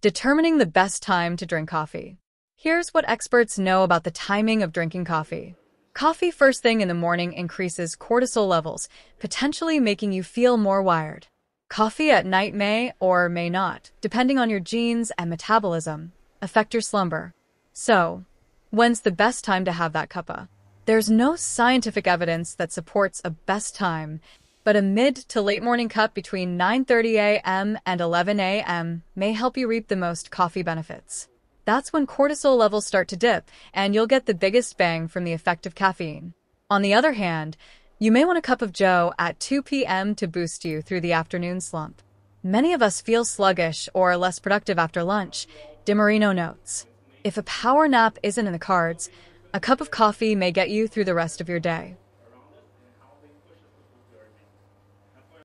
Determining the best time to drink coffee. Here's what experts know about the timing of drinking coffee. Coffee first thing in the morning increases cortisol levels, potentially making you feel more wired. Coffee at night may or may not, depending on your genes and metabolism, affect your slumber. So, when's the best time to have that cuppa? There's no scientific evidence that supports a best time, but a mid to late morning cup between 9:30 a.m. and 11 a.m. may help you reap the most coffee benefits. That's when cortisol levels start to dip, and you'll get the biggest bang from the effect of caffeine. On the other hand, you may want a cup of joe at 2 p.m. to boost you through the afternoon slump. Many of us feel sluggish or less productive after lunch, DiMarino notes. If a power nap isn't in the cards, a cup of coffee may get you through the rest of your day.